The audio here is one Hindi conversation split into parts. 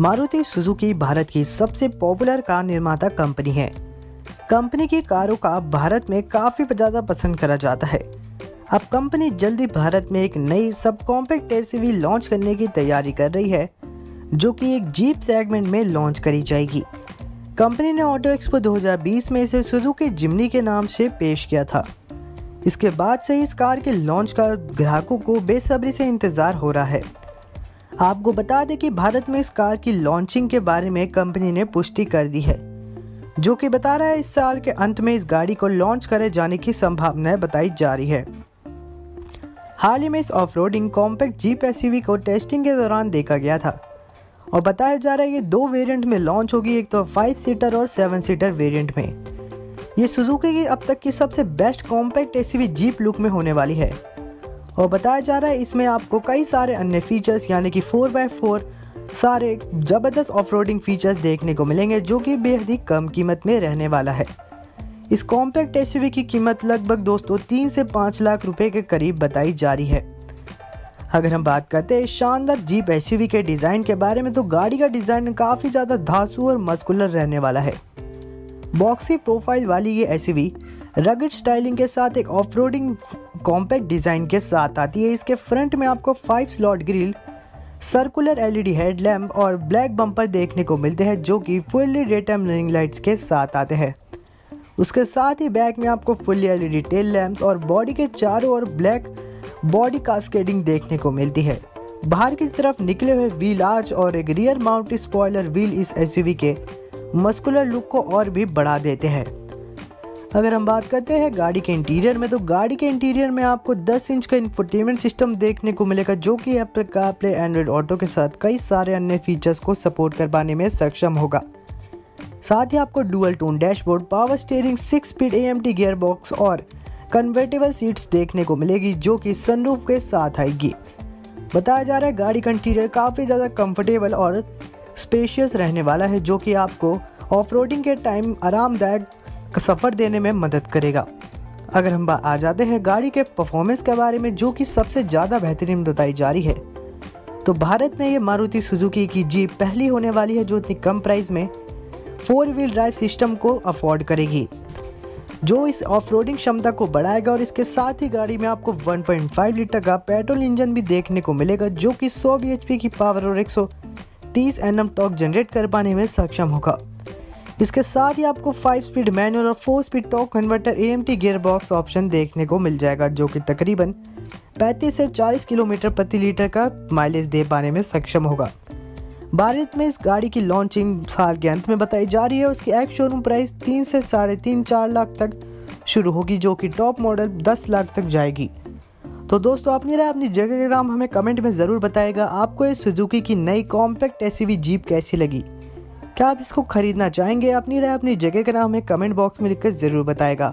मारुति सुजुकी भारत की सबसे पॉपुलर कार निर्माता कंपनी है। कंपनी की कारों का भारत में काफ़ी ज़्यादा पसंद करा जाता है। अब कंपनी जल्दी भारत में एक नई सब कॉम्पैक्ट एसयूवी लॉन्च करने की तैयारी कर रही है, जो कि एक जीप सेगमेंट में लॉन्च करी जाएगी। कंपनी ने ऑटो एक्सपो 2020 में इसे सुजुकी जिमनी के नाम से पेश किया था। इसके बाद से इस कार के लॉन्च का ग्राहकों को बेसब्री से इंतज़ार हो रहा है। आपको बता दें कि भारत में इस कार की लॉन्चिंग के बारे में कंपनी ने पुष्टि कर दी है, जो कि बता रहा है इस साल के अंत में इस गाड़ी को लॉन्च करे जाने की संभावनाएं बताई जा रही है। हाल ही में इस ऑफ-रोडिंग कॉम्पैक्ट जीप एसयूवी को टेस्टिंग के दौरान देखा गया था और बताया जा रहा है ये दो वेरिएंट में लॉन्च होगी, एक तो 5 सीटर और 7 सीटर वेरिएंट में। ये सुजुकी की अब तक की सबसे best compact SUV jeep look में होने वाली है और बताया जा रहा है इसमें आपको कई सारे अन्य फीचर्स यानी कि 4x4 सारे ज़बरदस्त ऑफ-रोडिंग फीचर्स देखने को मिलेंगे, जो कि बेहद ही कम कीमत में रहने वाला है। इस कॉम्पैक्ट एसयूवी की कीमत लगभग दोस्तों 3 से 5 लाख रुपए के करीब बताई जा रही है। अगर हम बात करते हैं शानदार जीप एसयूवी के डिज़ाइन के बारे में, तो गाड़ी का डिज़ाइन काफ़ी ज़्यादा धांसू और मस्कुलर रहने वाला है। बॉक्सी प्रोफाइल वाली ये एसयूवी रगड स्टाइलिंग के साथ एक ऑफ-रोडिंग कॉम्पैक्ट डिज़ाइन के साथ आती है। इसके फ्रंट में आपको 5 slot grille, circular LED headlamp और ब्लैक बम्पर देखने को मिलते हैं, जो कि fully day time running lights के साथ आते हैं। उसके साथ ही बैक में आपको फुल्ली LED टेल लैम्प्स और बॉडी के चारों ओर ब्लैक बॉडी कास्केडिंग देखने को मिलती है। बाहर की तरफ निकले हुए व्हील आर्च और एक रियर माउंट स्पॉयलर व्हील इस एसयूवी के मस्कुलर लुक को और भी बढ़ा देते हैं। अगर हम बात करते हैं गाड़ी के इंटीरियर में, तो गाड़ी के इंटीरियर में आपको 10 इंच का इंफोटेनमेंट सिस्टम देखने को मिलेगा, जो कि एप्पल कारप्ले, एंड्रॉयड ऑटो के साथ कई सारे अन्य फीचर्स को सपोर्ट कर पाने में सक्षम होगा। साथ ही आपको dual tone dashboard, power steering, 6 speed AMT gearbox और कन्वर्टेबल सीट्स देखने को मिलेगी, जो कि सनरूफ के साथ आएगी। बताया जा रहा है गाड़ी का इंटीरियर काफ़ी ज़्यादा कम्फर्टेबल और स्पेशियस रहने वाला है, जो कि आपको ऑफ-रोडिंग के टाइम आरामदायक सफ़र देने में मदद करेगा। अगर हम आ जाते हैं गाड़ी के परफॉर्मेंस के बारे में, जो कि सबसे ज़्यादा बेहतरीन बताई जा रही है, तो भारत में ये मारुति सुजुकी की जीप पहली होने वाली है जो इतनी कम प्राइस में 4-व्हील ड्राइव सिस्टम को अफोर्ड करेगी, जो इस ऑफ-रोडिंग क्षमता को बढ़ाएगा। और इसके साथ ही गाड़ी में आपको 1.5 लीटर का पेट्रोल इंजन भी देखने को मिलेगा, जो कि 100 bhp की पावर और 130 Nm टॉर्क जनरेट कर पाने में सक्षम होगा। इसके साथ ही आपको 5 स्पीड मैनुअल और 4 speed torque converter AMT gearbox option देखने को मिल जाएगा, जो कि तकरीबन 35 से 40 किलोमीटर प्रति लीटर का माइलेज दे पाने में सक्षम होगा। भारत में इस गाड़ी की लॉन्चिंग साल के अंत में बताई जा रही है। उसकी एक्स शोरूम प्राइस 3 से 3.5-4 लाख तक शुरू होगी, जो कि टॉप मॉडल 10 लाख तक जाएगी। तो दोस्तों अपनी राय अपनी जगह के नाम हमें कमेंट में ज़रूर बताएगा, आपको इस सुजुकी की नई कॉम्पैक्ट एसयूवी जीप कैसी लगी? क्या आप इसको खरीदना चाहेंगे? अपनी राय अपनी जगह का नाम हमें कमेंट बॉक्स में लिखकर ज़रूर बताएगा।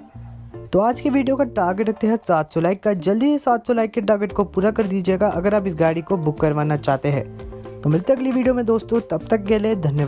तो आज के वीडियो का टारगेट रखते हैं 700 लाइक का। जल्दी ही 700 लाइक के टारगेट को पूरा कर दीजिएगा अगर आप इस गाड़ी को बुक करवाना चाहते हैं। तो मिलते अगली वीडियो में दोस्तों, तब तक के लिए धन्यवाद।